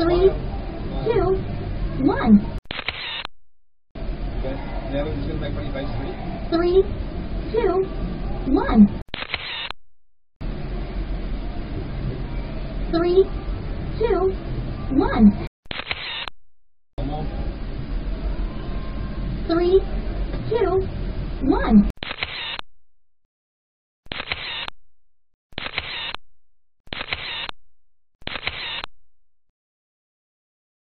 3, 2, 1. Okay, now we're just going to make 20 base 3. 3, 2, 1.